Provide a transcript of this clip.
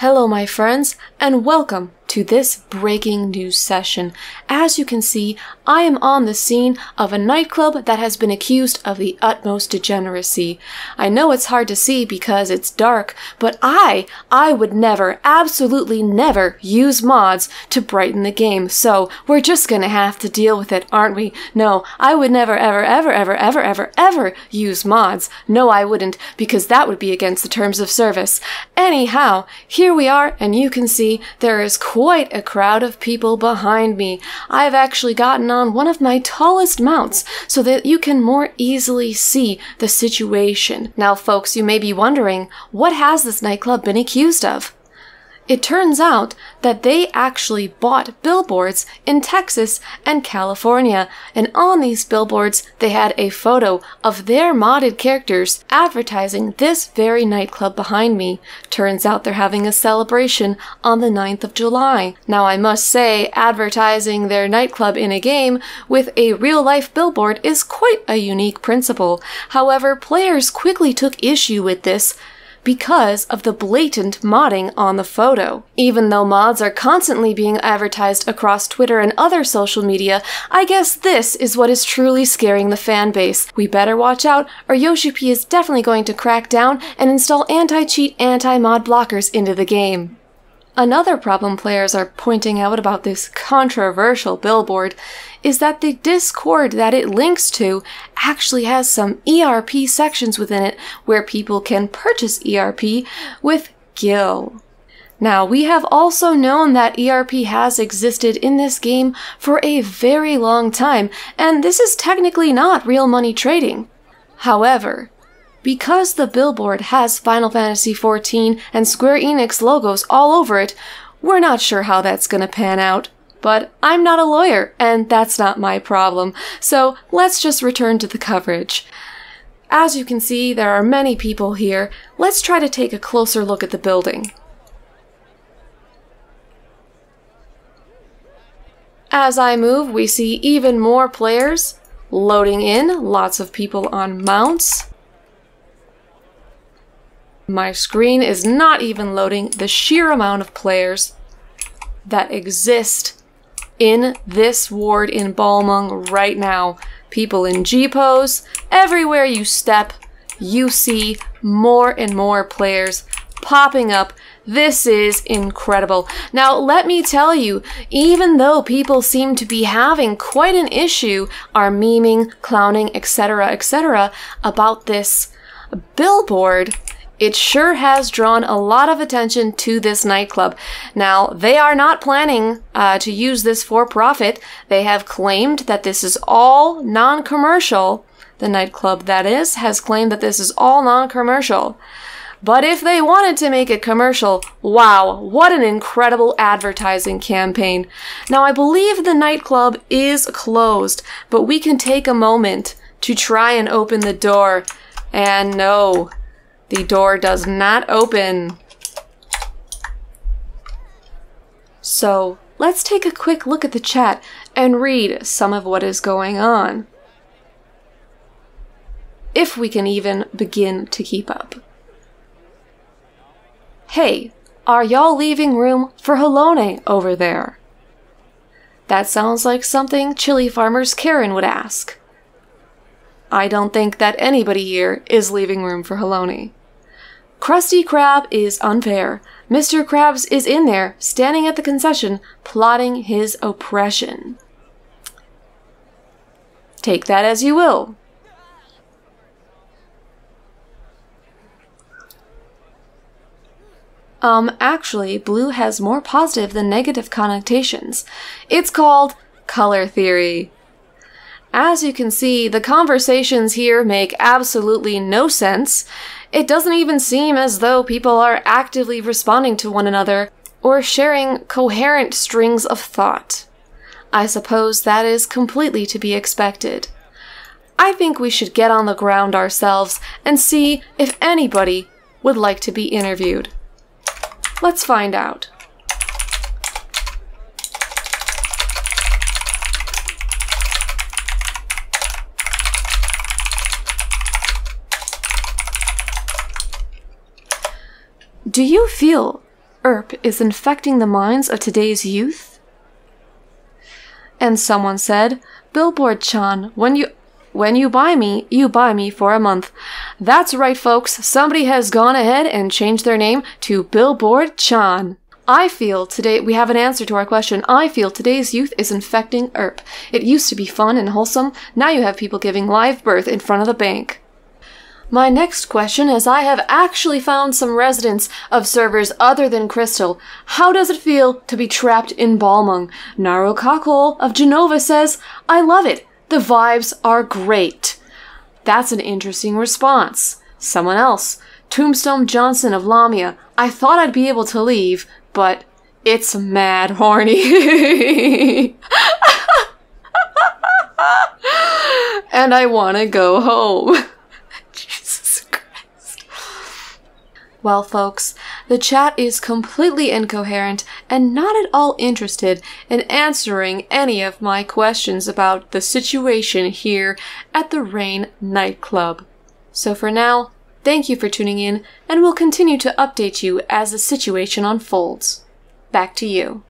Hello my friends, and welcome to this breaking news session. As you can see, I am on the scene of a nightclub that has been accused of the utmost degeneracy. I know it's hard to see because it's dark, but I would never, absolutely never use mods to brighten the game, so we're just gonna have to deal with it, aren't we? No, I would never, ever use mods. No, I wouldn't, because that would be against the terms of service. Anyhow, here we are, and you can see there is quite a crowd of people behind me. I've actually gotten on one of my tallest mounts so that you can more easily see the situation. Now folks, you may be wondering, what has this nightclub been accused of? It turns out that they actually bought billboards in Texas and California, and on these billboards they had a photo of their modded characters advertising this very nightclub behind me. Turns out they're having a celebration on the 9th of July. Now I must say, advertising their nightclub in a game with a real-life billboard is quite a unique principle. However, players quickly took issue with this because of the blatant modding on the photo. Even though mods are constantly being advertised across Twitter and other social media, I guess this is what is truly scaring the fan base. We better watch out, or Yoshi-P is definitely going to crack down and install anti-cheat, anti-mod blockers into the game. Another problem players are pointing out about this controversial billboard is that the Discord that it links to actually has some ERP sections within it where people can purchase ERP with Gil. Now, we have also known that ERP has existed in this game for a very long time, and this is technically not real money trading. However, because the billboard has Final Fantasy XIV and Square Enix logos all over it, we're not sure how that's gonna pan out. But I'm not a lawyer, and that's not my problem. So let's just return to the coverage. As you can see, there are many people here. Let's try to take a closer look at the building. As I move, we see even more players loading in, lots of people on mounts. My screen is not even loading the sheer amount of players that exist in this ward in Balmung right now. People in G-pose, everywhere you step, you see more and more players popping up. This is incredible. Now, let me tell you, even though people seem to be having quite an issue, are memeing, clowning, etc., about this billboard, it sure has drawn a lot of attention to this nightclub. Now, they are not planning to use this for profit. They have claimed that this is all non-commercial. The nightclub, that is, has claimed that this is all non-commercial. But if they wanted to make it commercial, wow, what an incredible advertising campaign. Now, I believe the nightclub is closed, but we can take a moment to try and open the door. And no, the door does not open. So let's take a quick look at the chat and read some of what is going on, if we can even begin to keep up. Hey, are y'all leaving room for Heloni over there? That sounds like something Chili Farmer's Karen would ask. I don't think that anybody here is leaving room for Heloni. Krusty Krab is unfair. Mr. Krabs is in there, standing at the concession, plotting his oppression. Take that as you will. Actually, blue has more positive than negative connotations. It's called color theory. As you can see, the conversations here make absolutely no sense. It doesn't even seem as though people are actively responding to one another or sharing coherent strings of thought. I suppose that is completely to be expected. I think we should get on the ground ourselves and see if anybody would like to be interviewed. Let's find out. Do you feel ERP is infecting the minds of today's youth? And someone said, Billboard-Chan, when you buy me, you buy me for a month. That's right, folks. Somebody has gone ahead and changed their name to Billboard-Chan. I feel today, we have an answer to our question. I feel today's youth is infecting ERP. It used to be fun and wholesome. Now you have people giving live birth in front of the bank. My next question is, I have actually found some residents of servers other than Crystal. How does it feel to be trapped in Balmung? Naro Cockhole of Genova says, I love it. The vibes are great. That's an interesting response. Someone else, Tombstone Johnson of Lamia, I thought I'd be able to leave, but it's mad horny. And I want to go home. Well, folks, the chat is completely incoherent and not at all interested in answering any of my questions about the situation here at the Rain nightclub. So for now, thank you for tuning in, and we'll continue to update you as the situation unfolds. Back to you.